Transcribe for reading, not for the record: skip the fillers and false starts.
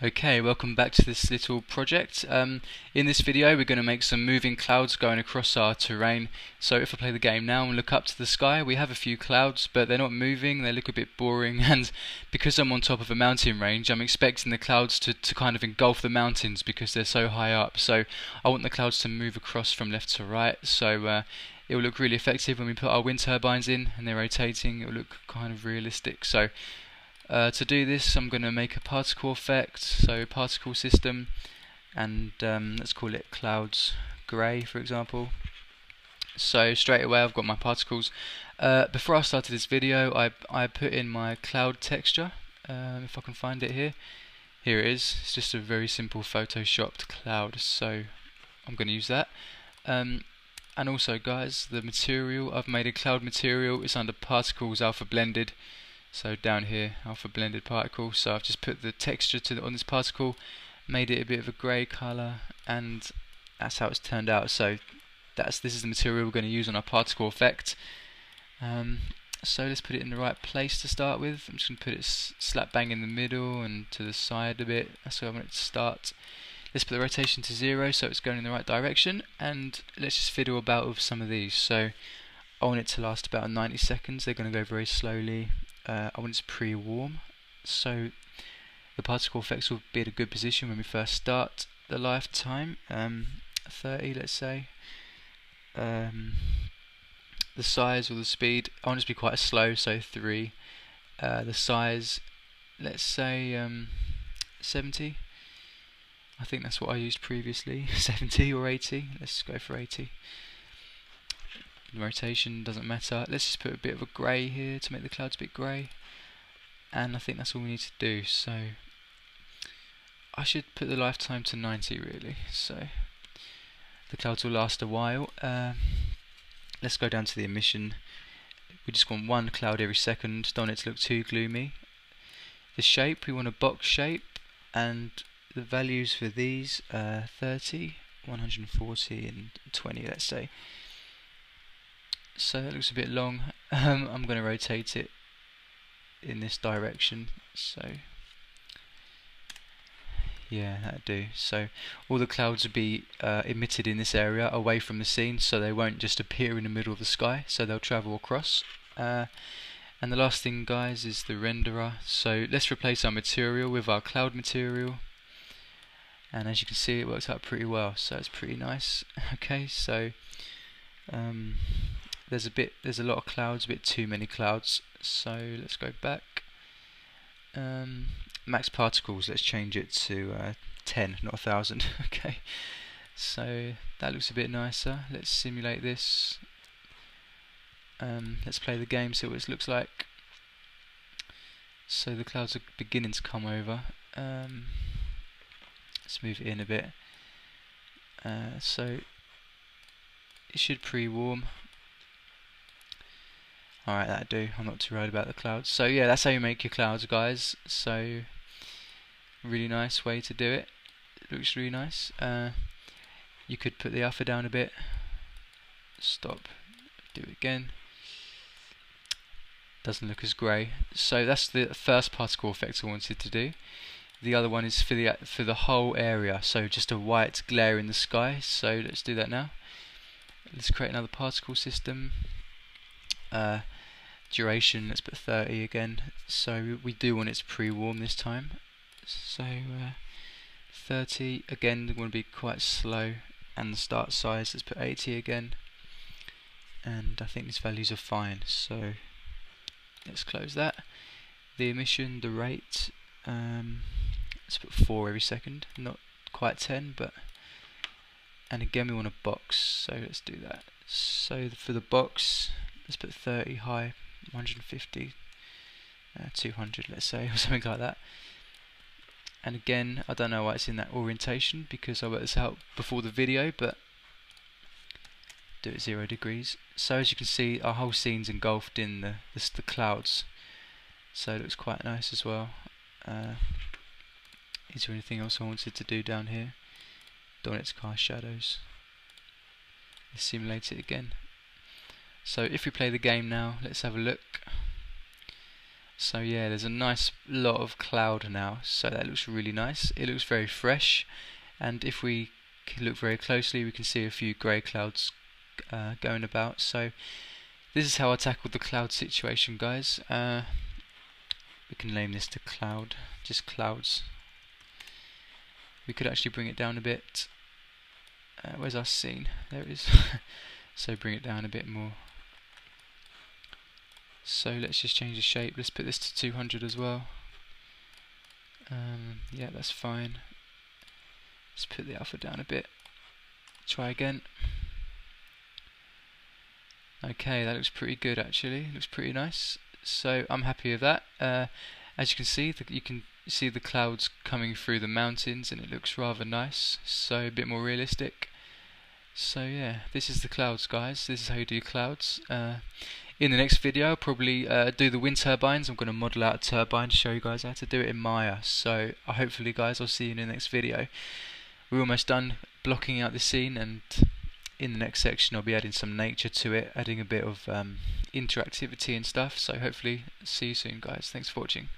Okay, welcome back to this little project. In this video we're going to make some moving clouds going across our terrain. So if I play the game now and look up to the sky, we have a few clouds, but they're not moving, they look a bit boring, and because I'm on top of a mountain range I'm expecting the clouds to kind of engulf the mountains because they're so high up. So I want the clouds to move across from left to right, so it will look really effective when we put our wind turbines in and they're rotating. It will look kind of realistic. So to do this I'm going to make a particle effect, so particle system, and let's call it clouds grey for example. So straight away I've got my particles. Before I started this video I put in my cloud texture, if I can find it here. Here it is, it's just a very simple photoshopped cloud, so I'm going to use that. And also guys, the material, I've made a cloud material, it's under particles alpha blended. So down here, alpha blended particle. So I've just put the texture on this particle, made it a bit of a grey colour, and that's how it's turned out. So this is the material we're going to use on our particle effect. So let's put it in the right place to start with. I'm just going to put it slap bang in the middle and to the side a bit. That's where I want it to start. Let's put the rotation to 0 so it's going in the right direction, and let's just fiddle about with some of these. So I want it to last about 90 seconds. They're going to go very slowly. I want it to pre-warm, so the particle effects will be at a good position when we first start the lifetime, 30 let's say. The size or the speed, I want it to be quite slow, so 3. The size, let's say 70, I think that's what I used previously, 70 or 80, let's go for 80. Rotation doesn't matter. Let's just put a bit of a grey here to make the clouds a bit grey, and I think that's all we need to do. So I should put the lifetime to 90 really, so the clouds will last a while. Let's go down to the emission. We just want one cloud every second, don't want it to look too gloomy. The shape, we want a box shape, and the values for these are 30, 140 and 20 let's say. So that looks a bit long. I'm going to rotate it in this direction, so yeah, that'll do. So all the clouds will be emitted in this area away from the scene, so they won't just appear in the middle of the sky, so they'll travel across. And the last thing guys is the renderer, so let's replace our material with our cloud material, and as you can see it works out pretty well, so it's pretty nice. Okay, so there's a lot of clouds, a bit too many clouds, so let's go back. Max particles, let's change it to 10, not 1000. Okay, so that looks a bit nicer. Let's simulate this. Let's play the game, see what it looks like. So the clouds are beginning to come over. Let's move it in a bit. So it should pre-warm. Alright, that'll do. I'm not too worried about the clouds. So yeah, that's how you make your clouds guys. So really nice way to do it. It looks really nice. You could put the alpha down a bit. Stop. Do it again. Doesn't look as grey. So that's the first particle effect I wanted to do. The other one is for the whole area, so just a white glare in the sky. So let's do that now. Let's create another particle system. Duration, let's put 30 again. So we do want it to pre-warm this time. So 30 again, we want to be quite slow. And the start size, let's put 80 again. And I think these values are fine. So let's close that. The emission, the rate, let's put 4 every second. Not quite 10, but. And again we want a box, so let's do that. So for the box, let's put 30 high, 150, 200 let's say, or something like that. And again, I don't know why it's in that orientation, because I worked this out before the video, but do it 0 degrees. So as you can see, our whole scene's engulfed in the clouds, so it looks quite nice as well. Is there anything else I wanted to do down here? Don't want it to cast shadows. Let's simulate it again. So if we play the game now, let's have a look. So yeah, there's a nice lot of cloud now, so that looks really nice. It looks very fresh, and if we look very closely we can see a few grey clouds going about. So this is how I tackled the cloud situation, guys. We can name this to cloud, just clouds. We could actually bring it down a bit. Where's our scene? There it is. So bring it down a bit more. So let's just change the shape. Let's put this to 200 as well. Yeah, that's fine. Let's put the alpha down a bit. Try again. Okay, that looks pretty good actually. Looks pretty nice. So I'm happy with that. As you can see, you can see the clouds coming through the mountains, and it looks rather nice. So a bit more realistic. So yeah, this is the clouds, guys. This is how you do clouds. In the next video I'll probably do the wind turbines. I'm going to model out a turbine to show you guys how to do it in Maya. So hopefully guys, I'll see you in the next video. We're almost done blocking out the scene, and in the next section I'll be adding some nature to it, adding a bit of interactivity and stuff. So hopefully see you soon, guys. Thanks for watching.